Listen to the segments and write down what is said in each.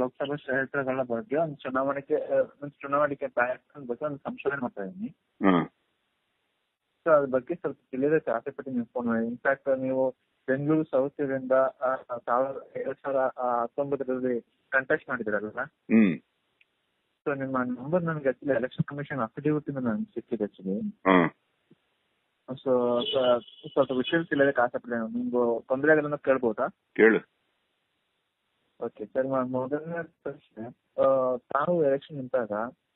ಲೋಕಸಭಾ ಕ್ಷೇತ್ರಗಳ ಬಗ್ಗೆ ಒಂದು ಚುನಾವಣೆಗೆ ಬಗ್ಗೆ ಒಂದು ಸಂಶೋಧನೆ ಮಾಡ್ತಾ ಇದ್ದೀನಿ. ಸೊ ಅದ್ರ ಬಗ್ಗೆ ಸ್ವಲ್ಪ ತಿಳಿಯೋದಕ್ಕೆ ಆಸೆ ಪಟ್ಟು ನೀವು ಫೋನ್ ಮಾಡಿ. ಇನ್ಫ್ಯಾಕ್ಟ್ ನೀವು ಬೆಂಗಳೂರು ಸೌತ್ ಇಂದ 2019 ಕಂಟೆಸ್ಟ್ ಮಾಡಿದಿರಲ್ಲ? ಸೊ ನಿಮ್ಮ ನಂಬರ್ ನನಗೆ ಆಕ್ಚುಲಿ ಎಲೆಕ್ಷನ್ ಕಮಿಷನ್ ಅಫಿಡೇವಿಟ್ ಇಂದ ನನಗೆ ಸಿಕ್ಕಿದೆ ಆಕ್ಚುಲಿ. ಸೊ ಸ್ವಲ್ಪ ವಿಷಯ ತಿಳಿಯೋದಕ್ಕೆ ಆಸೆ ಪಡ್ತೀನಿ. ನಿಮ್ಗೆ ತೊಂದರೆ ಆಗಲ್ಲ ಕೇಳ್ಬೋದಾ? ಕೇಳು. ಓಕೆ ಸರ್, ಮೊದಲನೇ ಪ್ರಶ್ನೆ, ತಾವು ಎಲೆಕ್ಷನ್ ನಿಂತಾಗ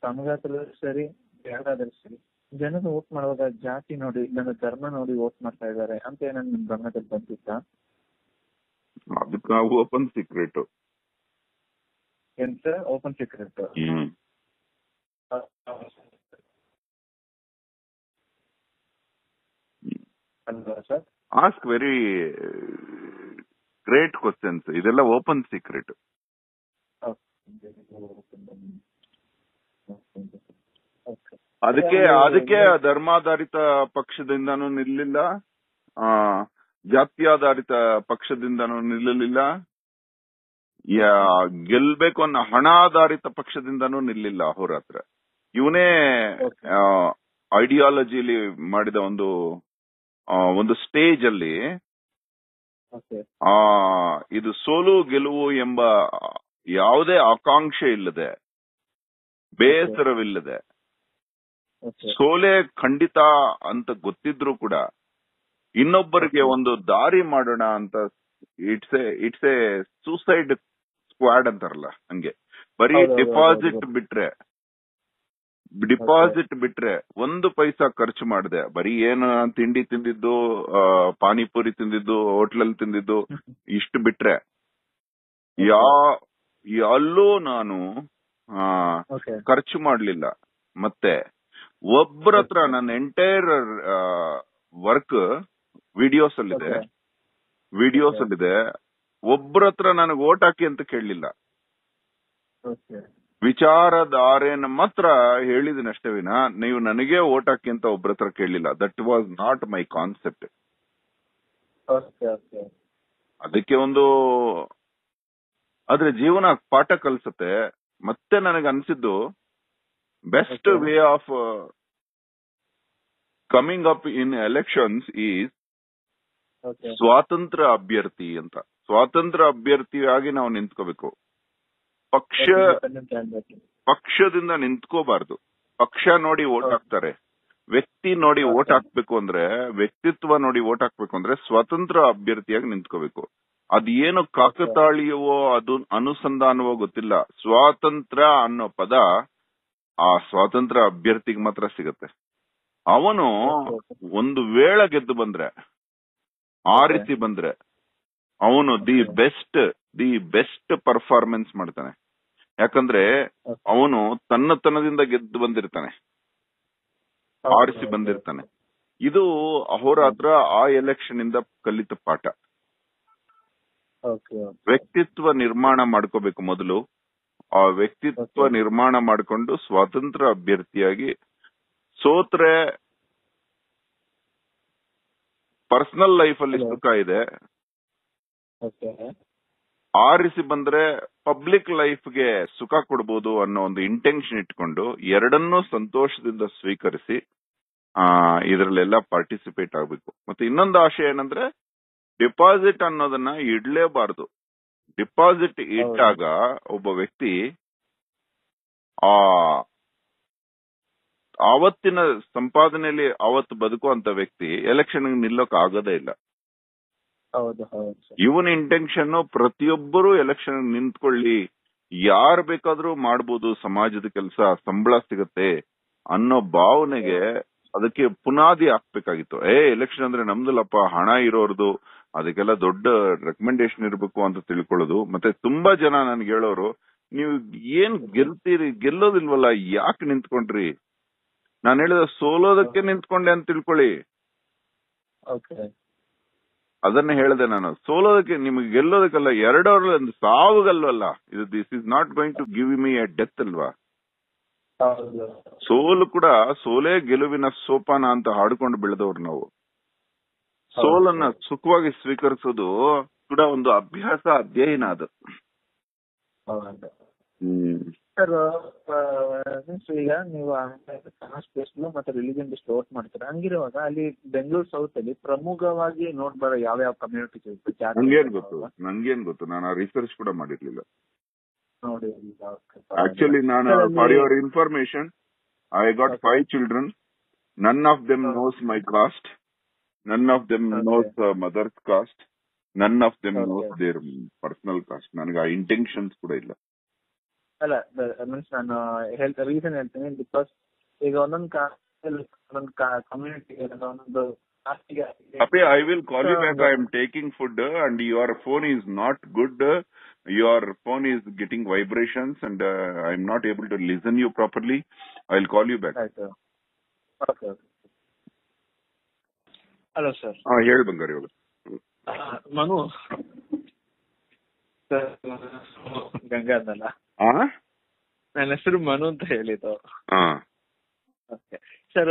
ತಮಗಾದ್ರೂ ಸರಿ ಯಾರಾದ್ರೂ ಸರಿ ಜನರು ವೋಟ್ ಮಾಡುವಾಗ ಜಾತಿ ನೋಡಿ ಇಲ್ಲಾಂದ್ರೆ ಧರ್ಮ ನೋಡಿ ವೋಟ್ ಮಾಡ್ತಾ ಇದ್ದಾರೆ ಅಂತ ಏನಾದ್ರು ನಿಮ್ ಗಮನದಲ್ಲಿ ಬಂದಿತ್ತಾ? ಅದಕ್ಕೆ ನಾವು ಓಪನ್ ಸೀಕ್ರೆಟ್ ಎಂತ ಓಪನ್ ಸೀಕ್ರೆಟ್ ಅಲ್ವಾ sir? Ask very great questions. ಇದೆಲ್ಲ ಓಪನ್ ಸೀಕ್ರೆಟ್. ಅದಕ್ಕೆ ಧರ್ಮಾಧಾರಿತ ಪಕ್ಷದಿಂದನೂ ನಿಲ್ಲ, ಜಾತ್ಯಾಧಾರಿತ ಪಕ್ಷದಿಂದನೂ ನಿಲ್ಲಲಿಲ್ಲ, ಗೆಲ್ಬೇಕು ಅನ್ನೋ ಹಣ ಆಧಾರಿತ ಪಕ್ಷದಿಂದನೂ ನಿಲ್ಲಿಲ್ಲ ಅಹೋರಾತ್ರ. ಇವನೇ ಐಡಿಯಾಲಜಿಲಿ ಮಾಡಿದ ಒಂದು ಸ್ಟೇಜ್ ಅಲ್ಲಿ ಇದು ಸೋಲು ಗೆಲುವು ಎಂಬ ಯಾವುದೇ ಆಕಾಂಕ್ಷೆ ಇಲ್ಲದೆ, ಬೇಸರವಿಲ್ಲದೆ, ಸೋಲೆ ಖಂಡಿತ ಅಂತ ಗೊತ್ತಿದ್ರು ಕೂಡ ಇನ್ನೊಬ್ಬರಿಗೆ ಒಂದು ದಾರಿ ಮಾಡೋಣ ಅಂತ ಇಟ್ಸ್ ಎ ಸೂಸೈಡ್ ಸ್ಕ್ವಾಡ್ ಅಂತಾರಲ್ಲ ಹಂಗೆ. ಬರೀ ಡಿಪಾಸಿಟ್ ಬಿಟ್ರೆ ಒಂದು ಪೈಸಾ ಖರ್ಚು ಮಾಡಿದೆ, ಬರೀ ಏನು ತಿಂಡಿ ತಿಂದಿದ್ದು, ಪಾನಿಪುರಿ ತಿಂದಿದ್ದು, ಹೋಟ್ಲಲ್ಲಿ ತಿಂದಿದ್ದು ಇಷ್ಟು ಬಿಟ್ರೆ ಅಲ್ಲೂ ನಾನು ಖರ್ಚು ಮಾಡ್ಲಿಲ್ಲ. ಮತ್ತೆ ಒಬ್ಬರ ಹತ್ರ ನನ್ನ ಎಂಟೈರ್ ವರ್ಕ್ ವಿಡಿಯೋಸ್ ಅಲ್ಲಿದೆ. ಒಬ್ಬರ ಹತ್ರ ನನಗೆ ಓಟ್ ಹಾಕಿ ಅಂತ ಕೇಳಲಿಲ್ಲ. ವಿಚಾರಧಾರೆನ ಮಾತ್ರ ಹೇಳಿದನಷ್ಟೇ ವಿನ ನೀವು ನನಗೆ ಓಟ್ ಹಾಕಿ ಅಂತ ಒಬ್ಬರ ಹತ್ರ ಕೇಳಲಿಲ್ಲ. That was not my concept. ಅದಕ್ಕೆ ಆದ್ರೆ ಜೀವನ ಪಾಠ ಕಲಿಸುತ್ತೆ. ಮತ್ತೆ ನನಗೆ ಅನ್ಸಿದ್ದು best way of coming up in elections is ಸ್ವಾತಂತ್ರ್ಯ ಅಭ್ಯರ್ಥಿ ಅಂತ. ಸ್ವಾತಂತ್ರ್ಯ ಅಭ್ಯರ್ಥಿಯಾಗಿ ನಾವು ನಿಂತ್ಕೋಬೇಕು, ಪಕ್ಷದಿಂದ ನಿಂತ್ಕೋಬಾರ್ದು. ಪಕ್ಷ ನೋಡಿ ವೋಟ್ ಹಾಕ್ತಾರೆ, ವ್ಯಕ್ತಿ ನೋಡಿ ವೋಟ್ ಹಾಕ್ಬೇಕು ಅಂದ್ರೆ, ವ್ಯಕ್ತಿತ್ವ ನೋಡಿ ವೋಟ್ ಹಾಕ್ಬೇಕು ಅಂದ್ರೆ ಸ್ವಾತಂತ್ರ್ಯ ಅಭ್ಯರ್ಥಿಯಾಗಿ ನಿಂತ್ಕೋಬೇಕು. ಅದೇನು ಕಾಕತಾಳೀಯವೋ ಅದು ಅನುಸಂಧಾನವೋ ಗೊತ್ತಿಲ್ಲ. ಸ್ವಾತಂತ್ರ್ಯ ಅನ್ನೋ ಪದ ಆ ಸ್ವಾತಂತ್ರ್ಯ ಅಭ್ಯರ್ಥಿಗೆ ಮಾತ್ರ ಸಿಗತ್ತೆ. ಅವನು ಒಂದು ವೇಳೆ ಗೆದ್ದು ಬಂದ್ರೆ, ಆ ರೀತಿ ಬಂದ್ರೆ, ಅವನು ದಿ ಬೆಸ್ಟ್ ಪರ್ಫಾರ್ಮೆನ್ಸ್ ಮಾಡ್ತಾನೆ. ಯಾಕಂದ್ರೆ ಅವನು ತನ್ನತನದಿಂದ ಗೆದ್ದು ಬಂದಿರ್ತಾನೆ, ಆರಿಸಿ ಬಂದಿರ್ತಾನೆ. ಇದು ಅಹೋರಾತ್ರ ಆ ಎಲೆಕ್ಷನ್ ಇಂದ ಕಲಿತ ಪಾಠ. ವ್ಯಕ್ತಿತ್ವ ನಿರ್ಮಾಣ ಮಾಡ್ಕೋಬೇಕು ಮೊದಲು. ಆ ವ್ಯಕ್ತಿತ್ವ ನಿರ್ಮಾಣ ಮಾಡಿಕೊಂಡು ಸ್ವಾತಂತ್ರ್ಯ ಅಭ್ಯರ್ಥಿಯಾಗಿ, ಸೋತ್ರೆ ಪರ್ಸನಲ್ ಲೈಫ್ ಅಲ್ಲಿ ಸುಖ ಇದೆ, ಆರಿಸಿ ಬಂದ್ರೆ ಪಬ್ಲಿಕ್ ಲೈಫ್ಗೆ ಸುಖ ಕೊಡಬಹುದು ಅನ್ನೋ ಒಂದು ಇಂಟೆನ್ಷನ್ ಇಟ್ಕೊಂಡು ಎರಡನ್ನೂ ಸಂತೋಷದಿಂದ ಸ್ವೀಕರಿಸಿ ಇದರಲ್ಲೆಲ್ಲ ಪಾರ್ಟಿಸಿಪೇಟ್ ಆಗ್ಬೇಕು. ಮತ್ತೆ ಇನ್ನೊಂದು ಆಶೆ ಏನಂದ್ರೆ, ಡಿಪಾಸಿಟ್ ಅನ್ನೋದನ್ನ ಇಡ್ಲೇಬಾರ್ದು. ಡಿಪಾಸಿಟ್ ಇಟ್ಟಾಗ ಒಬ್ಬ ವ್ಯಕ್ತಿ ಆವತ್ತಿನ ಸಂಪಾದನೆಯಲ್ಲಿ ಅವತ್ತು ಬದುಕುವಂತ ವ್ಯಕ್ತಿ ಎಲೆಕ್ಷನ್ ನಿಲ್ಲೋಕೆ ಆಗೋದೇ ಇಲ್ಲ. ಇವನ್ ಇಂಟೆನ್ಷನ್ ಪ್ರತಿಯೊಬ್ಬರು ಎಲೆಕ್ಷನ್ ನಿಂತ್ಕೊಳ್ಳಿ, ಯಾರು ಬೇಕಾದ್ರೂ ಮಾಡ್ಬೋದು, ಸಮಾಜದ ಕೆಲಸ, ಸಂಬಳ ಸಿಗತ್ತೆ ಅನ್ನೋ ಭಾವನೆಗೆ ಅದಕ್ಕೆ ಪುನಾದಿ ಹಾಕ್ಬೇಕಾಗಿತ್ತು. ಎಲೆಕ್ಷನ್ ಅಂದ್ರೆ ನಮ್ದಲ್ಲಪ್ಪ, ಹಣ ಇರೋರ್ದು, ಅದಕ್ಕೆಲ್ಲ ದೊಡ್ಡ ರೆಕಮೆಂಡೇಶನ್ ಇರಬೇಕು ಅಂತ ತಿಳ್ಕೊಳ್ಳೋದು. ಮತ್ತೆ ತುಂಬಾ ಜನ ನನ್ಗೆ ಹೇಳೋರು, ನೀವು ಏನ್ ಗೆಲ್ತೀರಿ, ಗೆಲ್ಲೋದಿಲ್ವಲ್ಲ, ಯಾಕೆ ನಿಂತ್ಕೊಂಡ್ರಿ? ನಾನು ಹೇಳಿದ ಸೋಲೋದಕ್ಕೆ ನಿಂತ್ಕೊಂಡೆ ಅಂತ ತಿಳ್ಕೊಳ್ಳಿ. ಅದನ್ನ ಹೇಳಿದೆ ನಾನು, ಸೋಲೋದಕ್ಕೆ, ನಿಮ್ಗೆ ಗೆಲ್ಲೋದಕ್ಕಲ್ಲ, ಎರಡವ್ರಲ್ಲಿ ಒಂದು ಸಾವುಗಲ್ವಲ್ಲ ಇದು. This is not going to give me a death ಅಲ್ವಾ. ಸೋಲು ಕೂಡ ಸೋಲೇ ಗೆಲುವಿನ ಸೋಪಾನ ಅಂತ ಹಾಡ್ಕೊಂಡು ಬೆಳೆದವ್ರು ನಾವು. ಸೋಲನ್ನ ಸುಖವಾಗಿ ಸ್ವೀಕರಿಸೋದು ಕೂಡ ಒಂದು ಅಭ್ಯಾಸ, ಅಧ್ಯಯನ ಅದು. ಸರ್ ಈಗ ನೀವು ಕಾಸ್ಟ್ ಬೇಸ್ ಮತ್ತೆ ರಿಲಿಜನ್ ಬೇಸ್ ವೋಟ್ ಮಾಡ್ತಾರೆ. ಹಂಗಿರುವಾಗ ಅಲ್ಲಿ ಬೆಂಗಳೂರು ಸೌತ್ ಅಲ್ಲಿ ಪ್ರಮುಖವಾಗಿ ನೋಡ್ಬಾರ ಯಾವ್ಯಾವ ಕಮ್ಯುನಿಟಿ? ನಂಗೇನ್ ಗೊತ್ತು, ನಾನು ಆ ರಿಸರ್ಚ್ ಕೂಡ ಮಾಡಿರ್ಲಿಲ್ಲ ನೋಡಿ. ಆಕ್ಚುಲಿ ನಾನು, for your information, I got 5 children. None of them knows my caste, none of them knows mother's caste, none of them knows their personal caste. ನನಗೆ ಆ ಇಂಟೆನ್ಷನ್ಸ್ ಕೂಡ ಇಲ್ಲ. ಅಲ್ಲ ಮೀನ್ಸ್ ನಾನು ರೀಸನ್ ಹೇಳ್ತೀನಿ, ಬಿಕಾಸ್ ಈಗ ಒಂದೊಂದು ಕಮ್ಯುನಿಟಿ ಒಂದೊಂದು. I will call you back. I am taking food and your phone is not good. Your phone is getting vibrations and I am not able to listen you properly. I will call you back. Okay. Hello sir. Heli Bangari hogu. Manu sir Gangadala. ನನ್ನ ಹೆಸರು ಮನು ಅಂತ ಹೇಳಿದ್ದು. Sir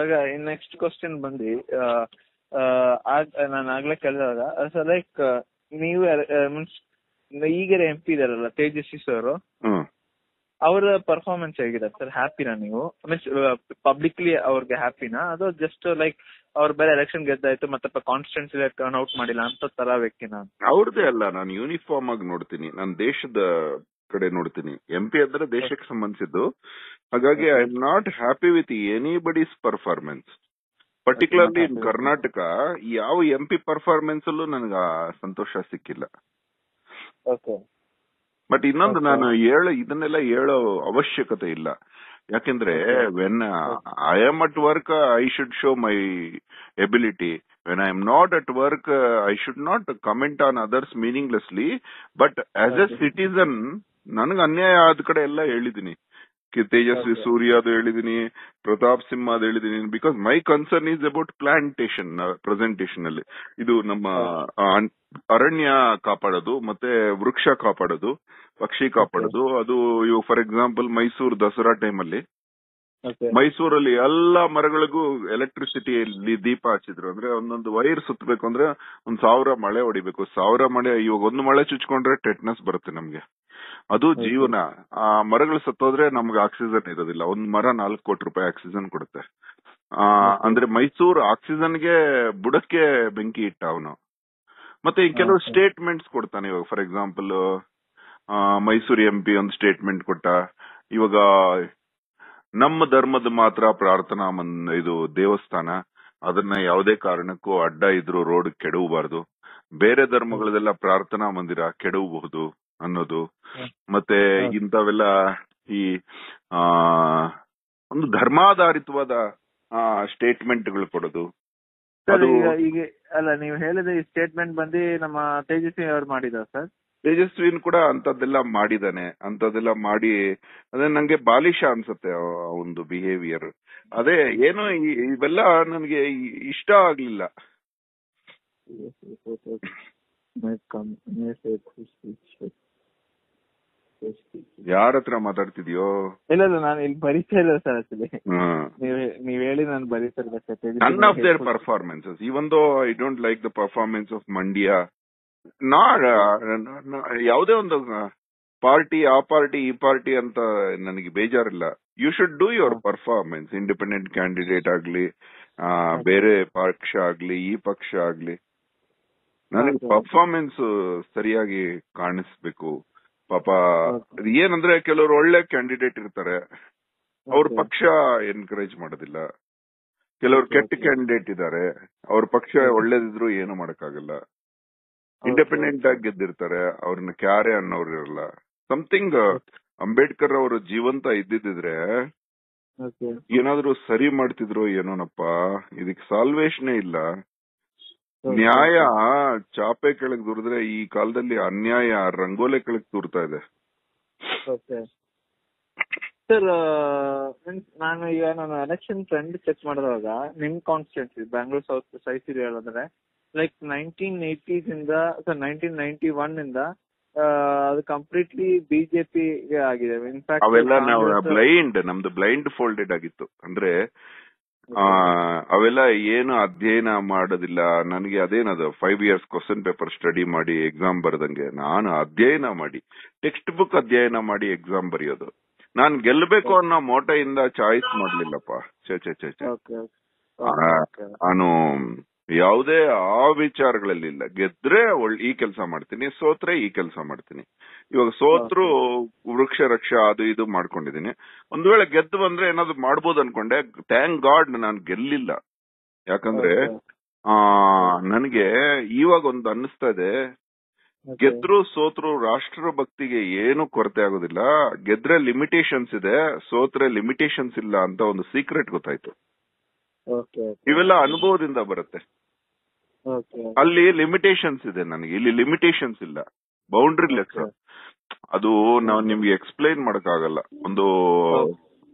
ಆಗ next question ಬಂದು, ನಾನು ಆಗ್ಲೇ ಕೇಳಿದಾಗ sir, like ನೀವು ಮೀನ್ಸ್ ಈಗ ಎಂ ಪಿ ಇದಾರಲ್ಲ ತೇಜಸ್ವಿ ಸರ್, ಅವರ ಪರ್ಫಾರ್ಮೆನ್ಸ್ ಹೇಗಿದೆ ಸರ್? ಹ್ಯಾಪಿನಾ ನೀವು? ಮೀನ್ಸ್ ಪಬ್ಲಿಕ್ಲಿ ಅವ್ರಿಗೆ ಹ್ಯಾಪಿನಾ, ಅದು ಜಸ್ಟ್ ಲೈಕ್ ಅವ್ರ ಬೇರೆ ಎಲೆಕ್ಷನ್ ಗೆದ್ದಾಯ್ತು ಮತ್ತೆ ಕಾನ್ಸ್ಟಿಟ್ಯೂನ್ಸಿ ಟರ್ನ್ ಔಟ್ ಮಾಡಿಲ್ಲ ಅಂತ ತರ ವ್ಯಕ್ತಿನ? ಅವ್ರದ್ದೇ ಅಲ್ಲ, ನಾನು ಯೂನಿಫಾರ್ಮ್ ಆಗಿ ನೋಡ್ತೀನಿ, ನಾನು ದೇಶದ ಕಡೆ ನೋಡ್ತೀನಿ. ಎಂಪಿ ಅಂದ್ರೆ ದೇಶಕ್ಕೆ ಸಂಬಂಧಿಸಿದ್ದು, ಹಾಗಾಗಿ I am not happy with anybody's performance, particularly in Karnataka. ಯಾವ ಎಂಪಿ ಪರ್ಫಾರ್ಮೆನ್ಸ್ ಅಲ್ಲೂ ನನಗೆ ಸಂತೋಷ ಸಿಕ್ಕಿಲ್ಲ. ಬಟ್ ಇನ್ನೊಂದು, ನಾನು ಇದನ್ನೆಲ್ಲ ಹೇಳೋ ಅವಶ್ಯಕತೆ ಇಲ್ಲ, ಯಾಕೆಂದ್ರೆ when I am at work I should show my ability. When I am not at work, I should not comment on others meaninglessly. But as a citizen, ನನಗೆ ಅನ್ಯಾಯ ಆದ ಕಡೆ ಎಲ್ಲ ಹೇಳಿದೀನಿ. ತೇಜಸ್ವಿ ಸೂರ್ಯ ಅದು ಹೇಳಿದೀನಿ, ಪ್ರತಾಪ್ ಸಿಂಹ ಅದು ಹೇಳಿದೀನಿ. Because my concern is about plantation. Presentation ಅಲ್ಲಿ ಇದು ನಮ್ಮ ಅರಣ್ಯ ಕಾಪಾಡೋದು, ಮತ್ತೆ ವೃಕ್ಷ ಕಾಪಾಡೋದು, ಪಕ್ಷಿ ಕಾಪಾಡೋದು. ಅದು ಇವಾಗ ಫಾರ್ ಎಕ್ಸಾಂಪಲ್ ಮೈಸೂರು ದಸರಾ ಟೈಮಲ್ಲಿ ಮೈಸೂರಲ್ಲಿ ಎಲ್ಲಾ ಮರಗಳಿಗೂ ಎಲೆಕ್ಟ್ರಿಸಿಟಿಯಲ್ಲಿ ದೀಪ ಹಚ್ಚಿದ್ರು. ಅಂದ್ರೆ ಒಂದೊಂದು ವೈರ್ ಸುತ್ತಬೇಕು ಅಂದ್ರೆ 1,000 ಮಳೆ ಹೊಡಿಬೇಕು. 1,000 ಮಳೆ, ಇವಾಗ ಒಂದು ಮಳೆ ಚುಚ್ಕೊಂಡ್ರೆ ಟೆಟ್ನಸ್ ಬರುತ್ತೆ ನಮ್ಗೆ, ಅದು ಜೀವನ. ಆ ಮರಗಳು ಸತ್ತೋದ್ರೆ ನಮ್ಗೆ ಆಕ್ಸಿಜನ್ ಇರೋದಿಲ್ಲ. ಒಂದು ಮರ 4 ಕೋಟಿ ರೂಪಾಯಿ ಆಕ್ಸಿಜನ್ ಕೊಡುತ್ತೆ. ಅಂದ್ರೆ ಮೈಸೂರು ಆಕ್ಸಿಜನ್ಗೆ ಬುಡಕ್ಕೆ ಬೆಂಕಿ ಇಟ್ಟ ಅವನು. ಮತ್ತೆ ಕೆಲವು ಸ್ಟೇಟ್ಮೆಂಟ್ಸ್ ಕೊಡ್ತಾನೆ. ಇವಾಗ ಫಾರ್ ಎಕ್ಸಾಂಪಲ್ ಮೈಸೂರು MP ಒಂದು ಸ್ಟೇಟ್ಮೆಂಟ್ ಕೊಟ್ಟ. ಇವಾಗ ನಮ್ಮ ಧರ್ಮದ ಮಾತ್ರ ಪ್ರಾರ್ಥನಾ ಇದು ದೇವಸ್ಥಾನ, ಅದನ್ನ ಯಾವುದೇ ಕಾರಣಕ್ಕೂ ಅಡ್ಡ ಇದ್ರೂ ರೋಡ್ ಕೆಡವಬಾರದು, ಬೇರೆ ಧರ್ಮಗಳದೆಲ್ಲ ಪ್ರಾರ್ಥನಾ ಮಂದಿರ ಕೆಡವಬಹುದು ಅನ್ನೋದು. ಮತ್ತೆ ಇಂಥವೆಲ್ಲ ಈ ಒಂದು ಧರ್ಮಾಧಾರಿತವಾದ ಸ್ಟೇಟ್ಮೆಂಟ್ಗಳು ಕೊಡೋದು. ಈಗ ಅಲ್ಲ ನೀವು ಹೇಳಿದ ಈ ಸ್ಟೇಟ್ಮೆಂಟ್ ಬಂದು ನಮ್ಮ ತೇಜಸ್ವಿ ಅವರು ಮಾಡಿದ ಸರ್. ತೇಜಸ್ವಿನ್ ಕೂಡ ಅಂತದ್ದೆಲ್ಲ ಮಾಡಿದಾನೆ, ಅಂತದ್ದೆಲ್ಲ ಮಾಡಿ ಅದೇ ನಂಗೆ ಬಾಲಿಷ ಅನ್ಸುತ್ತೆ ಒಂದು ಬಿಹೇವಿಯರ್. ಅದೇ ಏನು ಇವೆಲ್ಲ ನನ್ಗೆ ಇಷ್ಟ ಆಗ್ಲಿಲ್ಲ. ಯಾರ ಹತ್ರ ಮಾತಾಡ್ತಿದ್ಯೋ? ಇಲ್ಲ ಇಲ್ಲ, ನಾನು ಇಲ್ಲಿ ಬರೀತಾ ಇಲ್ಲ ಸರ್. ಆಕ್ಚುಲಿ ನೀವ್ ಹೇಳಿ ನಾನು ಬರೀತಾ ಇರ್ಬೇಕು. None of their performances, even though I don't like the performance of Mandya. ಯಾವುದೇ ಒಂದು ಪಾರ್ಟಿ, ಆ ಪಾರ್ಟಿ ಈ ಪಾರ್ಟಿ ಅಂತ ನನಗೆ ಬೇಜಾರಿಲ್ಲ. You should do your performance. Independent candidate ಆಗ್ಲಿ, ಬೇರೆ ಪಕ್ಷ ಆಗ್ಲಿ, ಈ ಪಕ್ಷ ಆಗ್ಲಿ, ನನಗೆ ಪರ್ಫಾರ್ಮೆನ್ಸ್ ಸರಿಯಾಗಿ ಕಾಣಿಸ್ಬೇಕು. ಪಾಪ ಏನಂದ್ರೆ ಕೆಲವರು ಒಳ್ಳೆ ಕ್ಯಾಂಡಿಡೇಟ್ ಇರ್ತಾರೆ, ಅವ್ರ ಪಕ್ಷ ಎನ್ಕರೇಜ್ ಮಾಡೋದಿಲ್ಲ. ಕೆಲವರು ಕೆಟ್ಟ ಕ್ಯಾಂಡಿಡೇಟ್ ಇದ್ದಾರೆ, ಅವ್ರ ಪಕ್ಷ ಒಳ್ಳೇದಿದ್ರು ಏನು ಮಾಡಕ್ಕಾಗಲ್ಲ. ಇಂಡಿಪೆಂಡೆಂಟ್ ಆಗಿ ಗೆದ್ದಿರ್ತಾರೆ, ಅವ್ರನ್ನ ಕ್ಯಾರೆ ಅನ್ನೋರು ಇರಲ್ಲ. ಸಮಥಿಂಗ್ ಅಂಬೇಡ್ಕರ್ ಅವರು ಜೀವಂತ ಇದ್ದಿದ್ರೆ ಏನಾದ್ರು ಸರಿ ಮಾಡ್ತಿದ್ರು ಏನೋನಪ್ಪ. ಇದಕ್ಕೆ ಸಾಲ್ವೇಶನೇ ಇಲ್ಲ. ನ್ಯಾಯ ಚಾಪೆ ಕೆಳಗ್ ದೂರಿದ್ರೆ, ಈ ಕಾಲದಲ್ಲಿ ಅನ್ಯಾಯ ರಂಗೋಲೆ ಕೆಳಗ್ ತೂರ್ತಾ ಇದೆ. ಓಕೆ ಸರ್, ನಾನು ಈಗ ನಾನು ಎಲೆಕ್ಷನ್ ಟ್ರೆಂಡ್ ಚೆಕ್ ಮಾಡಿದಾಗ ನಿಮ್ಮ ಕಾನ್ಸ್ಟಿಟ್ಯೂನ್ಸಿ ಬ್ಯಾಂಗ್ಳೂರ್ ಸೌತ್ ಸೈಸ್ ಇದೆ ಹೇಳಿದ್ರೆ ಲೈಕ್ 1980s ಇಂದ ಸರ್ 1991 ಇಂದ ಅದು ಕಂಪ್ಲೀಟ್ಲಿ ಬಿಜೆಪಿ ಆಗಿದೆ. ಇನ್ಫ್ಯಾಕ್ಟ್ ಅವೆಲ್ಲ ನಾವು ಬ್ಲೈಂಡ್ ನಮ್ದು ಬ್ಲೈಂಡ್ ಫೋಲ್ಡೆಡ್ ಆಗಿತ್ತು ಅಂದ್ರೆ ಅವೆಲ್ಲ ಏನು ಅಧ್ಯಯನ ಮಾಡೋದಿಲ್ಲ. ನನಗೆ ಅದೇನದು 5 years ಕ್ವಶನ್ ಪೇಪರ್ ಸ್ಟಡಿ ಮಾಡಿ ಎಕ್ಸಾಮ್ ಬರದಂಗೆ ನಾನು ಅಧ್ಯಯನ ಮಾಡಿ ಟೆಕ್ಸ್ಟ್ ಬುಕ್ ಅಧ್ಯಯನ ಮಾಡಿ ಎಕ್ಸಾಮ್ ಬರೆಯೋದು. ನಾನ್ ಗೆಲ್ಲಬೇಕು ಅನ್ನೋ ಮೋಟೆಯಿಂದ ಚಾಯ್ಸ್ ಮಾಡ್ಲಿಲ್ಲಪ್ಪ. ನಾನು ಯಾವುದೇ ಆ ವಿಚಾರಗಳಲ್ಲಿಲ್ಲ. ಗೆದ್ರೆ ಈ ಕೆಲಸ ಮಾಡ್ತೀನಿ, ಸೋತ್ರೆ ಈ ಕೆಲಸ ಮಾಡ್ತೀನಿ. ಇವಾಗ ಸೋತ್ರು ವೃಕ್ಷ ರಕ್ಷಾ ಅದು ಇದು ಮಾಡ್ಕೊಂಡಿದೀನಿ. ಒಂದ್ ವೇಳೆ ಗೆದ್ದು ಬಂದ್ರೆ ಏನಾದ್ರು ಮಾಡ್ಬೋದು ಅನ್ಕೊಂಡೆ. ಥ್ಯಾಂಕ್ ಗಾಡ್ ನಾನು ಗೆಲ್ಲಿಲ್ಲ. ಯಾಕಂದ್ರೆ ನನಗೆ ಇವಾಗ ಒಂದು ಅನ್ನಿಸ್ತಾ ಇದೆ, ಗೆದ್ರು ಸೋತ್ರು ರಾಷ್ಟ್ರ ಭಕ್ತಿಗೆ ಏನು ಕೊರತೆ ಆಗೋದಿಲ್ಲ. ಗೆದ್ರೆ ಲಿಮಿಟೇಷನ್ಸ್ ಇದೆ, ಸೋತ್ರೆ ಲಿಮಿಟೇಷನ್ಸ್ ಇಲ್ಲ ಅಂತ ಒಂದು ಸೀಕ್ರೆಟ್ ಗೊತ್ತಾಯ್ತು. ಇವೆಲ್ಲ ಅನುಭವದಿಂದ ಬರುತ್ತೆ. ಅಲ್ಲಿ ಲಿಮಿಟೇಷನ್ಸ್ ಇದೆ, ನನಗೆ ಇಲ್ಲಿ ಲಿಮಿಟೇಷನ್ಸ್ ಇಲ್ಲ, ಬೌಂಡ್ರಿ ಲೆಸ್. ಅದು ನಾವು ನಿಮ್ಗೆ ಎಕ್ಸ್ಪ್ಲೈನ್ ಮಾಡಕ್ಕಾಗಲ್ಲ. ಒಂದು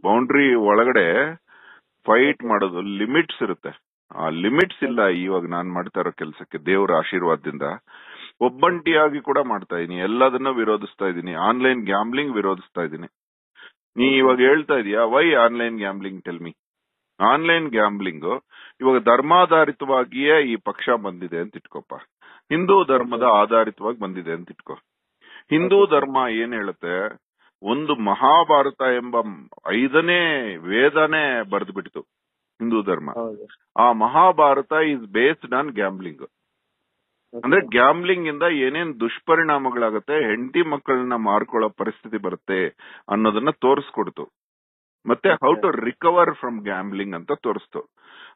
ಬೌಂಡ್ರಿ ಒಳಗಡೆ ಫೈಟ್ ಮಾಡೋದು ಲಿಮಿಟ್ಸ್ ಇರುತ್ತೆ. ಆ ಲಿಮಿಟ್ಸ್ ಇಲ್ಲ. ಇವಾಗ ನಾನ್ ಮಾಡ್ತಾ ಇರೋ ಕೆಲಸಕ್ಕೆ ದೇವರ ಆಶೀರ್ವಾದದಿಂದ ಒಬ್ಬಂಟಿಯಾಗಿ ಕೂಡ ಮಾಡ್ತಾ ಇದೀನಿ. ಎಲ್ಲದನ್ನ ವಿರೋಧಿಸ್ತಾ ಇದೀನಿ. ಆನ್ಲೈನ್ ಗ್ಯಾಮ್ಲಿಂಗ್ ವಿರೋಧಿಸ್ತಾ ಇದೀನಿ. ನೀ ಇವಾಗ ಹೇಳ್ತಾ ಇದೀಯಾ why online gambling tell me. Online gambling ಇವಾಗ ಧರ್ಮಾಧಾರಿತವಾಗಿಯೇ ಈ ಪಕ್ಷ ಬಂದಿದೆ ಅಂತ ಇಟ್ಕೋಪ. ಹಿಂದೂ ಧರ್ಮದ ಆಧಾರಿತವಾಗಿ ಬಂದಿದೆ ಅಂತ ಇಟ್ಕೋ. ಹಿಂದೂ ಧರ್ಮ ಏನ್ ಹೇಳುತ್ತೆ, ಒಂದು ಮಹಾಭಾರತ ಎಂಬ 5ನೇ ವೇದನೆ ಬರೆದು ಬಿಡ್ತು ಹಿಂದೂ ಧರ್ಮ. ಆ Mahabharata is based on gambling. ಅಂದ್ರೆ ಗ್ಯಾಮ್ಲಿಂಗ್ ಇಂದ ಏನೇನ್ ದುಷ್ಪರಿಣಾಮಗಳಾಗತ್ತೆ, ಹೆಂಡತಿ ಮಕ್ಕಳನ್ನ ಮಾರ್ಕೊಳ್ಳೋ ಪರಿಸ್ಥಿತಿ ಬರುತ್ತೆ ಅನ್ನೋದನ್ನ ತೋರಿಸ್ಕೊಡ್ತು. ಮತ್ತೆ how to recover from gambling ಅಂತ ತೋರಿಸ್ತು.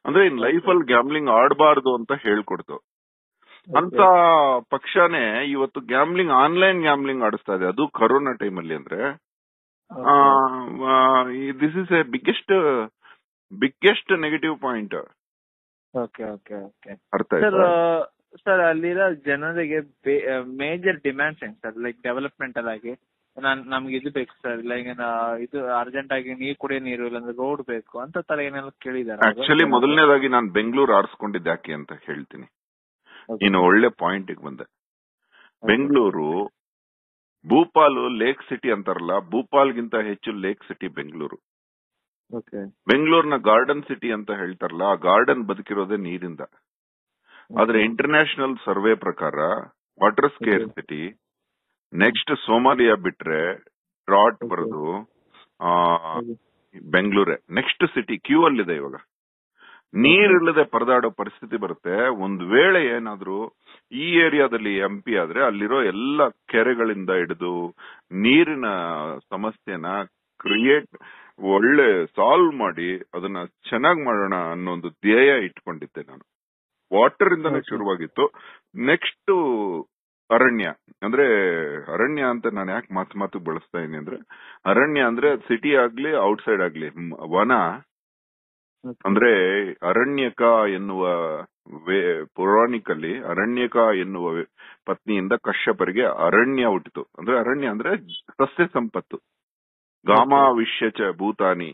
ಅಂದ್ರೆ ಇನ್ ಲೈಫ್ ಅಲ್ಲಿ ಗ್ಯಾಮ್ಲಿಂಗ್ ಆಡಬಾರ್ದು ಅಂತ ಹೇಳ್ಕೊಡ್ತು. ಅಂತ ಪಕ್ಷನೇ ಇವತ್ತು ಗ್ಯಾಮ್ಲಿಂಗ್ ಆನ್ಲೈನ್ ಗ್ಯಾಮ್ಲಿಂಗ್ ಆಡಿಸ್ತಾ ಇದೆ. ಅದು ಕರೋನಾ ಟೈಮ್ ಅಲ್ಲಿ ಅಂದ್ರೆ this is a biggest negative point. ಅರ್ಥ ಆಯ್ತಾ ಸರ್? ಅಲ್ಲಿರೋ ಜನರಿಗೆ ಮೇಜರ್ ಡಿಮ್ಯಾಂಡ್ಸ್ ಏನ್ ಸರ್? ಲೈಕ್ ಡೆವಲಪ್ಮೆಂಟ್ ಅಲ್ಲಾಗಿ ನಮ್ಗೆ ಇದು ಬೇಕು ಸರ್, ಲೈಕ್ ಇದು ಅರ್ಜೆಂಟ್ ಆಗಿ ನೀರು ಕುಡಿಯೋ ನೀರು ಇಲ್ಲಾಂದ್ರೆ ರೋಡ್ ಬೇಕು ಅಂತ ತರ ಏನೆಲ್ಲ ಕೇಳಿದಾರೆ. ಆಕ್ಚುಲಿ ಮೊದಲನೇದಾಗಿ ನಾನು ಬೆಂಗಳೂರು ಆರಿಸ್ಕೊಂಡಿದ್ದೆ ಯಾಕೆ ಅಂತ ಹೇಳ್ತೀನಿ. ನೀನು ಒಳ್ಳೆ ಪಾಯಿಂಟ್ ಬಂದೆ. ಬೆಂಗಳೂರು ಭೂಪಾಲು ಲೇಕ್ ಸಿಟಿ ಅಂತಾರಲ್ಲ, ಭೂಪಾಲ್ಗಿಂತ ಹೆಚ್ಚು ಲೇಕ್ ಸಿಟಿ ಬೆಂಗಳೂರು. ಬೆಂಗಳೂರಿನ ಗಾರ್ಡನ್ ಸಿಟಿ ಅಂತ ಹೇಳ್ತಾರಲ್ಲ, ಆ ಗಾರ್ಡನ್ ಬದುಕಿರೋದೇ ನೀರಿಂದ. ಆದ್ರೆ ಇಂಟರ್ನ್ಯಾಷನಲ್ ಸರ್ವೆ ಪ್ರಕಾರ ವಾಟರ್ ಸ್ಕೇರ್ಸಿಟಿ, ನೆಕ್ಸ್ಟ್ ಸೋಮಾಲಿಯಾ ಬಿಟ್ರೆ ಡ್ರಾಟ್ ಬರೋದು ಬೆಂಗಳೂರೇ ನೆಕ್ಸ್ಟ್ ಸಿಟಿ ಕ್ಯೂ ಅಲ್ಲಿದೆ. ಇವಾಗ ನೀರಿಲ್ಲದೆ ಪರದಾಡೋ ಪರಿಸ್ಥಿತಿ ಬರುತ್ತೆ. ಒಂದ್ ವೇಳೆ ಏನಾದ್ರು ಈ ಏರಿಯಾದಲ್ಲಿ MP ಆದ್ರೆ ಅಲ್ಲಿರೋ ಎಲ್ಲ ಕೆರೆಗಳಿಂದ ಹಿಡಿದು ನೀರಿನ ಸಮಸ್ಯೆನ ಕ್ರಿಯೇಟ್ ಒಳ್ಳೆ ಸಾಲ್ವ್ ಮಾಡಿ ಅದನ್ನ ಚೆನ್ನಾಗಿ ಮಾಡೋಣ ಅನ್ನೋ ಒಂದು ಧ್ಯೇಯ ಇಟ್ಕೊಂಡಿದ್ದೆ ನಾನು. ವಾಟರ್ ಇಂದಾನೆ ಶುರುವಾಗಿತ್ತು. ನೆಕ್ಸ್ಟ್ ಅರಣ್ಯ. ಅಂದ್ರೆ ಅರಣ್ಯ ಅಂತ ನಾನು ಯಾಕೆ ಮಾತು ಬಳಸ್ತಾ ಇದೀನಿ ಅಂದ್ರೆ, ಅರಣ್ಯ ಅಂದ್ರೆ ಸಿಟಿ ಆಗ್ಲಿ ಔಟ್ ಸೈಡ್ ಆಗ್ಲಿ ವನ ಅಂದ್ರೆ ಅರಣ್ಯಕ ಎನ್ನುವ ಪುರಾಣಿಕಲ್ಲಿ ಅರಣ್ಯಕ ಎನ್ನುವ ಪತ್ನಿಯಿಂದ ಕಶ್ಯಪರಿಗೆ ಅರಣ್ಯ ಹುಟ್ಟಿತು. ಅಂದ್ರೆ ಅರಣ್ಯ ಅಂದ್ರೆ ಸಸ್ಯ ಸಂಪತ್ತು. ಗಾಮಾವಿಷ್ಯಚ ಭೂತಾನಿ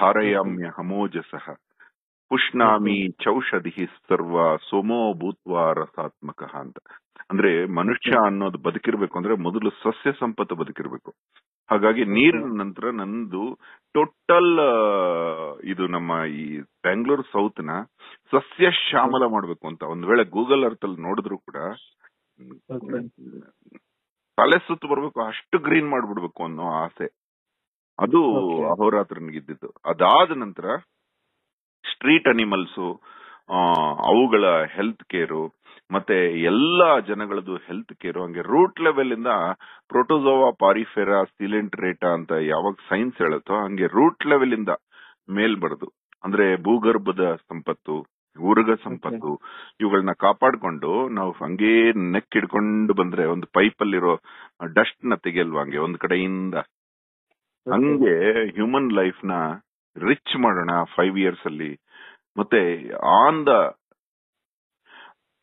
ಧಾರಯಾಮ್ಯ ಹಮೋಜಸಃ ಪುಷ್ಣಾಮಿ ಚೌಷಧಿ ಸರ್ವ ಸೋಮೋ ಭೂತ್ವ ರಸಾತ್ಮಕ ಅಂತ. ಅಂದ್ರೆ ಮನುಷ್ಯ ಅನ್ನೋದು ಬದುಕಿರ್ಬೇಕು ಅಂದ್ರೆ ಮೊದಲು ಸಸ್ಯ ಸಂಪತ್ತು ಬದುಕಿರ್ಬೇಕು. ಹಾಗಾಗಿ ನೀರಿನ ನಂತರ ನಂದು ಟೋಟಲ್ ಇದು ನಮ್ಮ ಈ ಬೆಂಗಳೂರು ಸೌತ್ ನ ಸಸ್ಯ ಶ್ಯಾಮಲ ಮಾಡ್ಬೇಕು ಅಂತ ಒಂದ್ ವೇಳೆ ಗೂಗಲ್ ಅರ್ತ್ ಅಲ್ಲಿ ನೋಡಿದ್ರು ಕೂಡ ತಲೆ ಸುತ್ತು ಬರ್ಬೇಕು, ಅಷ್ಟು ಗ್ರೀನ್ ಮಾಡ್ಬಿಡ್ಬೇಕು ಅನ್ನೋ ಆಸೆ ಅದು ಅಹೋರಾತ್ರನಿಗಿದ್ದು. ಅದಾದ ನಂತರ ಸ್ಟ್ರೀಟ್ ಅನಿಮಲ್ಸ್, ಅವುಗಳ ಹೆಲ್ತ್ ಕೇರು, ಮತ್ತೆ ಎಲ್ಲಾ ಜನಗಳದ್ದು ಹೆಲ್ತ್ ಕೇರು. ಹಂಗೆ ರೂಟ್ ಲೆವೆಲ್ ಇಂದ ಪ್ರೊಟೋಸೋವಾ ಪಾರಿಫೆರಾ ಸಿಲೆಂಟ್ರೇಟಾ ಅಂತ ಯಾವಾಗ ಸೈನ್ಸ್ ಹೇಳುತ್ತೋ ಹಂಗೆ ರೂಟ್ ಲೆವೆಲ್ ಇಂದ ಮೇಲ್ಬಾರದು. ಅಂದ್ರೆ ಭೂಗರ್ಭದ ಸಂಪತ್ತು, ಉರುಗ ಸಂಪತ್ತು, ಇವುಗಳನ್ನ ಕಾಪಾಡ್ಕೊಂಡು ನಾವು ಹಂಗೇ ನೆಕ್ ಹಿಡ್ಕೊಂಡು ಬಂದ್ರೆ ಒಂದು ಪೈಪ್ ಅಲ್ಲಿರೋ ಡಸ್ಟ್ ನ ತೆಗೆಯಲ್ವಾ ಹಂಗೆ ಒಂದ್ ಕಡೆಯಿಂದ. ಹಂಗೆ ಹ್ಯೂಮನ್ ಲೈಫ್ ನ ರಿಚ್ ಮಾಡೋಣ 5 years ಅಲ್ಲಿ. ಮತ್ತೆ on the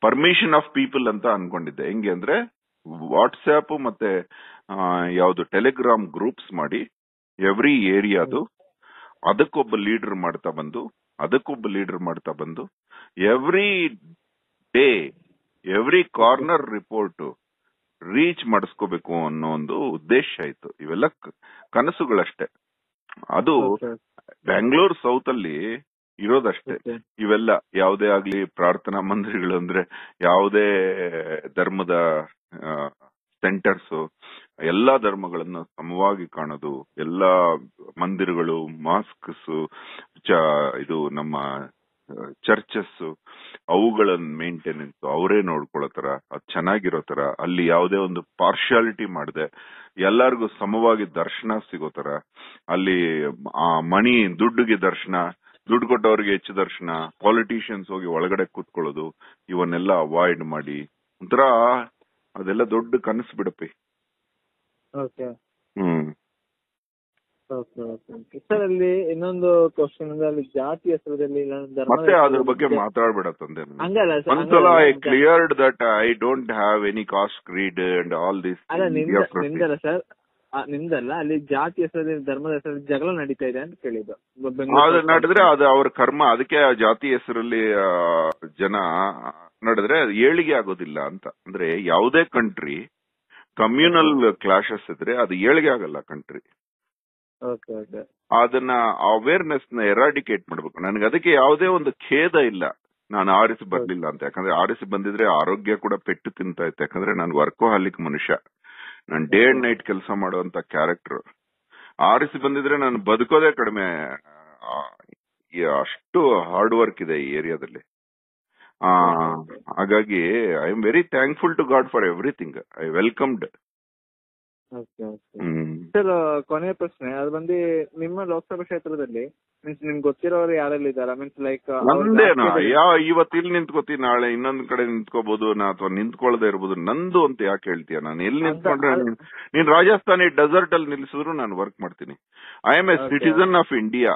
permission of people ಅಂತ ಅನ್ಕೊಂಡಿದ್ದೆ. ಹೆಂಗೆ ಅಂದ್ರೆ ವಾಟ್ಸ್ಆಪ್ ಮತ್ತೆ ಯಾವ್ದು ಟೆಲಿಗ್ರಾಮ್ ಗ್ರೂಪ್ಸ್ ಮಾಡಿ ಎವ್ರಿ ಏರಿಯಾದು ಅದಕ್ಕೊಬ್ಬ ಲೀಡರ್ ಮಾಡ್ತಾ ಬಂದು every day every corner report reach ಮಾಡಿಸ್ಕೋಬೇಕು ಅನ್ನೋ ಒಂದು ಉದ್ದೇಶ ಇತ್ತು. ಇವೆಲ್ಲ ಕನಸುಗಳಷ್ಟೇ, ಅದು ಬ್ಯಾಂಗ್ಳೂರ್ ಸೌತ್ ಅಲ್ಲಿ ಇರೋದಷ್ಟೇ. ಇವೆಲ್ಲ ಯಾವುದೇ ಆಗ್ಲಿ ಪ್ರಾರ್ಥನಾ ಮಂದಿರಗಳು ಅಂದ್ರೆ ಯಾವುದೇ ಧರ್ಮದ ಸೆಂಟರ್ಸ್, ಎಲ್ಲಾ ಧರ್ಮಗಳನ್ನು ಸಮವಾಗಿ ಕಾಣೋದು, ಎಲ್ಲಾ ಮಂದಿರಗಳು, ಮಾಸ್ಕ್ಸ್, ಇದು ನಮ್ಮ ಚರ್ಚಸ್, ಅವುಗಳನ್ನ ಮೇಂಟೆನೆನ್ಸ್ ಅವರೇ ನೋಡ್ಕೊಳ್ಳೋ ತರ, ಅದು ಚೆನ್ನಾಗಿರೋ ತರ, ಅಲ್ಲಿ ಯಾವುದೇ ಒಂದು ಪಾರ್ಶಿಯಾಲಿಟಿ ಮಾಡದೆ ಎಲ್ಲರಿಗೂ ಸಮವಾಗಿ ದರ್ಶನ ಸಿಗೋ ತರ, ಅಲ್ಲಿ ಮಣಿ ದುಡ್ಡುಗೆ ದರ್ಶನ, ದುಡ್ಡು ಕೊಟ್ಟವ್ರಿಗೆ ಹೆಚ್ಚು ದರ್ಶನ, ಪಾಲಿಟಿಷಿಯನ್ಸ್ ಹೋಗಿ ಒಳಗಡೆ ಕೂತ್ಕೊಳ್ಳೋದು, ಇವನ್ನೆಲ್ಲ ಅವಾಯ್ಡ್ ಮಾಡಿ ಒಂಥರ ಅದೆಲ್ಲ ದೊಡ್ಡ ಕನಸು ಬಿಡಪ್ಪಿ. ಸರ್, ಅಲ್ಲಿ ಇನ್ನೊಂದು ಕ್ವಶನ್ ಅಂದ್ರೆ ಅಲ್ಲಿ ಜಾತಿ ಹೆಸರಲ್ಲಿ ಮತ್ತೆ ಅದ್ರ ಬಗ್ಗೆ ಮಾತಾಡ್ಬೇಡ ತಂದೆ. ಒಂದ್ಸಲ I cleared that I don't have any caste, creed and all this. ನಿಮ್ದಲ್ಲ ಸರ್, ನಿಮ್ದಲ್ಲ, ಅಲ್ಲಿ ಜಾತಿ ಹೆಸರಲ್ಲಿ ಧರ್ಮದ ಹೆಸರಲ್ಲಿ ಜಗಳ ನಡೀತಾ ಇದೆ ಅಂತ ಕೇಳಿದ್ದು. ಅದು ನಡೆದ್ರೆ ಅದು ಅವ್ರ ಕರ್ಮ, ಅದಕ್ಕೆ ಆ ಜಾತಿ ಹೆಸರಲ್ಲಿ ಜನ ನಡೆದ್ರೆ ಅದು ಏಳಿಗೆ ಆಗೋದಿಲ್ಲ ಅಂತ. ಅಂದ್ರೆ ಯಾವುದೇ ಕಂಟ್ರಿ ಕಮ್ಯುನಲ್ ಕ್ಲಾಶಸ್ ಇದ್ರೆ ಅದು ಏಳಿಗೆ ಆಗಲ್ಲ ಕಂಟ್ರಿ. ಅದನ್ನ ಅವೇರ್ನೆಸ್ ನ ಎರಾಡಿಕೇಟ್ ಮಾಡ್ಬೇಕು. ನನಗೆ ಅದಕ್ಕೆ ಯಾವುದೇ ಒಂದು ಖೇದ ಇಲ್ಲ, ನಾನು ಆರಿಸಿ ಬರ್ಲಿಲ್ಲ ಅಂತ. ಯಾಕಂದ್ರೆ ಆರಿಸಿ ಬಂದಿದ್ರೆ ಆರೋಗ್ಯ ಕೂಡ ಪೆಟ್ಟು ತಿಂತಾ ಇತ್ತು. ಯಾಕಂದ್ರೆ ನಾನು ವರ್ಕೋಹಾಲಿಕ್ ಮನುಷ್ಯ, ನಾನು ಡೇ ಅಂಡ್ ನೈಟ್ ಕೆಲಸ ಮಾಡುವಂತ ಕ್ಯಾರೆಕ್ಟರ್. ಆರಿಸಿ ಬಂದಿದ್ರೆ ನಾನು ಬದುಕೋದೇ ಕಡಿಮೆ, ಅಷ್ಟು ಹಾರ್ಡ್ ವರ್ಕ್ ಇದೆ ಈ ಏರಿಯಾದಲ್ಲಿ. ಹಾಗಾಗಿ I am very thankful to God for everything. I welcomed. Sir, ಕೊನೆಯ ಪ್ರಶ್ನೆ ಅದು ಬಂದು ನಿಮ್ಮ ಲೋಕಸಭಾ ಕ್ಷೇತ್ರದಲ್ಲಿ ಮೀನ್ಸ್ ನಿಮ್ಗೆ ಗೊತ್ತಿರೋರು ಯಾರೆಲ್ಲ ಇದಾರ? ಮೀನ್ಸ್ ಲೈಕ್ ಇವತ್ತು ಇಲ್ಲಿ ನಿಂತ್ಕೋತಿ, ನಾಳೆ ಇನ್ನೊಂದ್ ಕಡೆ ನಿಂತ್ಕೋಬಹುದು, ನಾ ಅಥವಾ ನಿಂತ್ಕೊಳ್ಳದೆ ಇರ್ಬೋದು. ನಂದು ಅಂತ ಯಾಕೆ ಹೇಳ್ತೀಯ? ನಾನು ಎಲ್ಲಿ ನಿಂತ್ಕೊಂಡ್ರೆ, ನೀನ್ ರಾಜಸ್ಥಾನಿ ಡೆಸರ್ಟ್ ಅಲ್ಲಿ ನಿಲ್ಸಿದ್ರು ನಾನು ವರ್ಕ್ ಮಾಡ್ತೀನಿ. I am a citizen of India.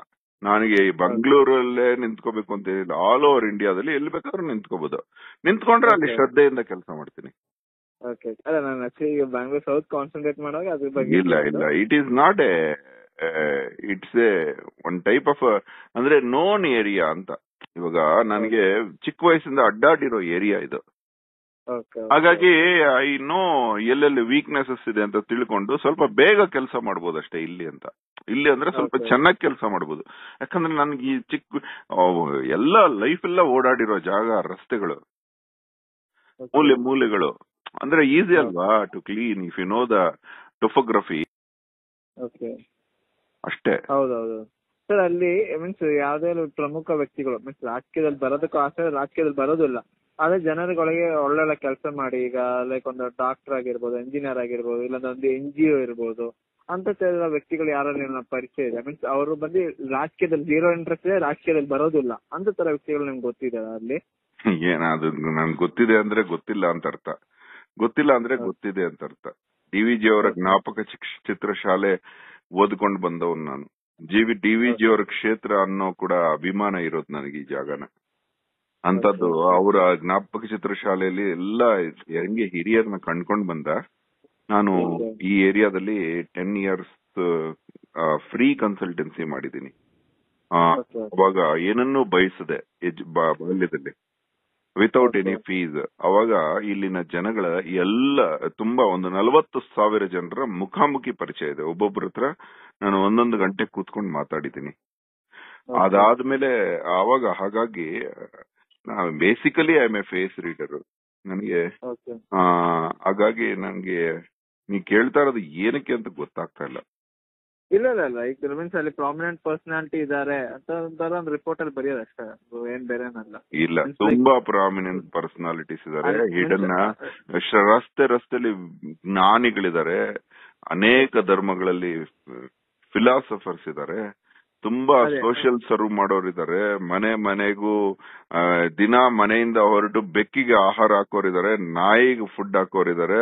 ನನಗೆ ಬೆಂಗಳೂರಲ್ಲೇ ನಿಂತ್ಕೋಬೇಕು ಅಂತ ಹೇಳಿಲ್ಲ. ಆಲ್ ಓವರ್ ಇಂಡಿಯಾದಲ್ಲಿ ಎಲ್ಲಿ ಬೇಕಾದ್ರೂ ನಿಂತ್ಕೋಬಹುದು. ನಿಂತ್ಕೊಂಡ್ರೆ ಅಲ್ಲಿ ಶ್ರದ್ಧೆಯಿಂದ ಕೆಲಸ ಮಾಡ್ತೀನಿ. ಬ್ಯಾಂಗ್ಳೂರ್ ಸೌತ್ ಕಾನ್ಸಂಟ್ರೇಟ್ ಮಾಡುವಾಗ ಅದ್ರ ಬಗ್ಗೆ ಇಲ್ಲ. It is not a, it's a one type of ಅಂದ್ರೆ ನೋನ್ ಏರಿಯಾ ಅಂತ. ಇವಾಗ ನನಗೆ ಚಿಕ್ಕ ವಯಸ್ಸಿಂದ ಅಡ್ಡಾಡಿರೋ ಏರಿಯಾ ಇದು. ಹಾಗಾಗಿ ಐ ನೋ ಎಲ್ಲೆಲ್ಲಿ ವೀಕ್ನೆಸಸ್ ಇದೆ ಅಂತ ತಿಳ್ಕೊಂಡು ಸ್ವಲ್ಪ ಬೇಗ ಕೆಲಸ ಮಾಡ್ಬೋದಷ್ಟೇ ಇಲ್ಲಿ ಅಂತ. ಇಲ್ಲಿ ಅಂದ್ರೆ ಸ್ವಲ್ಪ ಚೆನ್ನಾಗಿ ಕೆಲಸ ಮಾಡ್ಬೋದು. ಯಾಕಂದ್ರೆ ನನ್ಗೆ ಈ ಚಿಕ್ಕ ಎಲ್ಲ ಲೈಫ್ ಎಲ್ಲ ಓಡಾಡಿರೋ ಜಾಗ, ರಸ್ತೆಗಳು, ಮೂಲೆ ಮೂಲೆಗಳು ಅಂದ್ರೆ ಈಸಿ ಅಲ್ವಾ to clean if you know the topography. ಅಷ್ಟೇ. ಹೌದೌದು ಸರ್. ಅಲ್ಲಿ ಮೀನ್ಸ್ ಯಾವ್ದೇ ಪ್ರಮುಖ ವ್ಯಕ್ತಿಗಳು ಮೀನ್ಸ್ ರಾಜಕೀಯದಲ್ಲಿ ಬರೋದಕ್ಕೂ ಆಸೆ, ರಾಜಕೀಯದಲ್ಲಿ ಬರೋದಿಲ್ಲ, ಆದ್ರೆ ಜನರೊಳಗೆ ಒಳ್ಳೊಳ್ಳೆ ಕೆಲಸ ಮಾಡಿ, ಈಗ ಲೈಕ್ ಒಂದು ಡಾಕ್ಟರ್ ಆಗಿರ್ಬೋದು, ಇಂಜಿನಿಯರ್ ಆಗಿರ್ಬೋದು, ಇಲ್ಲಾಂದ್ರೆ ಒಂದು ಎನ್ ಜಿ ಒ ಇರ್ಬೋದು, ಅಂತ ವ್ಯಕ್ತಿಗಳು ಯಾರಲ್ಲಿ ಪರಿಚಯ ಇದೆ? ಮೀನ್ಸ್ ಅವರು ಬಂದು ರಾಜಕೀಯದಲ್ಲಿ ಜೀರೋ ಇಂಟ್ರೆಸ್ಟ್ ಇದೆ, ರಾಜಕೀಯದಲ್ಲಿ ಬರೋದಿಲ್ಲ ಅಂತ ತರ ವ್ಯಕ್ತಿಗಳು ನಿಮ್ಗೆ ಗೊತ್ತಿದ್ದಾರೆ ಅಲ್ಲಿ? ಏನಾದ್ರು ನನ್ಗೆ ಗೊತ್ತಿದೆ ಅಂದ್ರೆ ಗೊತ್ತಿಲ್ಲ ಅಂತ ಅರ್ಥ, ಗೊತ್ತಿಲ್ಲ ಅಂದ್ರೆ ಗೊತ್ತಿದೆ ಅಂತ ಅರ್ಥ. ಡಿವಿಜಿ ಅವರ ಜ್ಞಾಪಕ ಚಿತ್ರಶಾಲೆ ಓದ್ಕೊಂಡು ಬಂದವನು ನಾನು. ಡಿವಿಜಿ ಅವರ ಕ್ಷೇತ್ರ ಅನ್ನೋ ಕೂಡ ಅಭಿಮಾನ ಇರೋದು ನನಗೆ. ಈ ಜಾಗನ ಅಂತದ್ದು ಅವರ ಜ್ಞಾಪಕ ಚಿತ್ರಶಾಲೆಯಲ್ಲಿ ಎಲ್ಲ ಹೆಂಗೆ ಹಿರಿಯರನ್ನ ಕಂಡ್ಕೊಂಡ್ ಬಂದ ನಾನು. ಈ ಏರಿಯಾದಲ್ಲಿ 10 years ಫ್ರೀ ಕನ್ಸಲ್ಟೆನ್ಸಿ ಮಾಡಿದೀನಿ. ಅವಾಗ ಏನನ್ನೂ ಬಯಸದೆ ಬಾಲ್ಯದಲ್ಲಿ ವಿತೌಟ್ ಎನಿ ಫೀಸ್. ಅವಾಗ ಇಲ್ಲಿನ ಜನಗಳ ಎಲ್ಲ ತುಂಬಾ ಒಂದು 40,000 ಜನರ ಮುಖಾಮುಖಿ ಪರಿಚಯ ಇದೆ. ಒಬ್ಬೊಬ್ಬರ ಹತ್ರ ನಾನು 1 ಗಂಟೆ ಕೂತ್ಕೊಂಡು ಮಾತಾಡಿದ್ದೀನಿ. ಅದಾದ್ಮೇಲೆ ಅವಾಗ ಹಾಗಾಗಿ basically I am a face reader. ನನಗೆ ಹಾಗಾಗಿ ನನಗೆ ನೀ ಕೇಳ್ತಾ ಇರೋದು ಏನಕ್ಕೆ ಅಂತ ಗೊತ್ತಾಗ್ತಾ ಇಲ್ಲ. ಇಲ್ಲ, ಈಗ ಮೀನ್ಸ್ ಅಲ್ಲಿ ಪ್ರಾಮಿನೆಂಟ್ ಪರ್ಸನಾಲಿಟಿ ಇದಾರೆ ಅಂತ ಒಂದು ರಿಪೋರ್ಟ್ ಅಲ್ಲಿ ಬರೆಯೋದು ಅಷ್ಟೇ, ಏನ್ ಬೇರೆ ಇಲ್ಲ. ತುಂಬಾ ಪ್ರಾಮಿನೆಂಟ್ ಪರ್ಸನಾಲಿಟೀಸ್ ಇದಾರೆ, ಹಿಡನ್ ರಸ್ತೆಲಿ ಜ್ಞಾನಿಗಳಿದ್ದಾರೆ, ಅನೇಕ ಧರ್ಮಗಳಲ್ಲಿ ಫಿಲಾಸಫರ್ಸ್ ಇದಾರೆ, ತುಂಬಾ ಸೋಷಿಯಲ್ ಸರ್ವ್ ಮಾಡೋರಿದ್ದಾರೆ, ಮನೆಗೂ ದಿನ ಮನೆಯಿಂದ ಹೊರಟು ಬೆಕ್ಕಿಗೆ ಆಹಾರ ಹಾಕೋರಿದ್ದಾರೆ, ನಾಯಿಗೆ ಫುಡ್ ಹಾಕೋರಿದ್ದಾರೆ,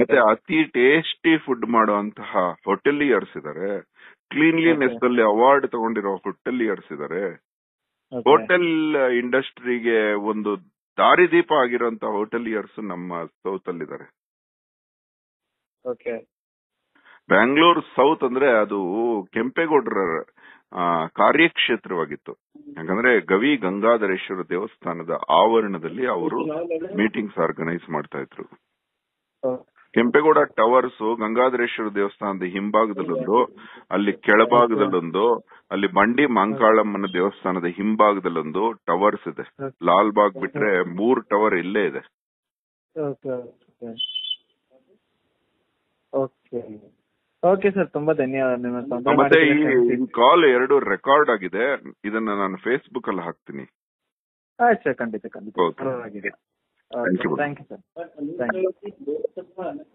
ಮತ್ತೆ ಅತಿ ಟೇಸ್ಟಿ ಫುಡ್ ಮಾಡುವಂತಹ ಹೋಟೆಲಿಯರ್ಸ್ ಇದ್ದಾರೆ. ಕ್ಲೀನ್ಲಿನೆಸ್ ಅಲ್ಲಿ ಅವಾರ್ಡ್ ತಗೊಂಡಿರೋ ಹೋಟೆಲಿಯರ್ಸ್ ಇದ್ದಾರೆ. ಹೋಟೆಲ್ ಇಂಡಸ್ಟ್ರಿಗೆ ಒಂದು ದಾರಿದೀಪ ಆಗಿರುವಂತಹ ಹೋಟೆಲಿಯರ್ಸ್ ನಮ್ಮ ಸೌತ್ ಅಲ್ಲಿ ಇದ್ದಾರೆ. ಬ್ಯಾಂಗ್ಳೂರ್ ಸೌತ್ ಅಂದ್ರೆ ಅದು ಕೆಂಪೇಗೌಡರ ಕಾರ್ಯಕ್ಷೇತ್ರವಾಗಿತ್ತು. ಯಾಕಂದ್ರೆ ಗವಿ ಗಂಗಾಧರೇಶ್ವರ ದೇವಸ್ಥಾನದ ಆವರಣದಲ್ಲಿ ಅವರು ಮೀಟಿಂಗ್ಸ್ ಆರ್ಗನೈಸ್ ಮಾಡ್ತಾ ಇದ್ರು. ಕೆಂಪೇಗೌಡ ಟವರ್ಸ್ ಗಂಗಾಧರೇಶ್ವರ ದೇವಸ್ಥಾನದ ಹಿಂಭಾಗದಲ್ಲೊಂದು, ಅಲ್ಲಿ ಕೆಳಭಾಗದಲ್ಲೊಂದು, ಅಲ್ಲಿ ಬಂಡಿ ಮಾಂಕಾಳಮ್ಮನ ದೇವಸ್ಥಾನದ ಹಿಂಭಾಗದಲ್ಲೊಂದು ಟವರ್ಸ್ ಇದೆ. ಲಾಲ್ ಬಾಗ್ ಬಿಟ್ರೆ 3 ಟವರ್ ಇಲ್ಲೇ ಇದೆ. ಓಕೆ ಸರ್, ತುಂಬಾ ಧನ್ಯವಾದ. ಮತ್ತೆ ಈ ಕಾಲ್ 2 ರೆಕಾರ್ಡ್ ಆಗಿದೆ, ಇದನ್ನ ನಾನು ಫೇಸ್ಬುಕ್ ಅಲ್ಲಿ ಹಾಕ್ತೀನಿ. ಆಯ್ತು ಸರ್, ಖಂಡಿತ ಖಂಡಿತ. Thank you sir.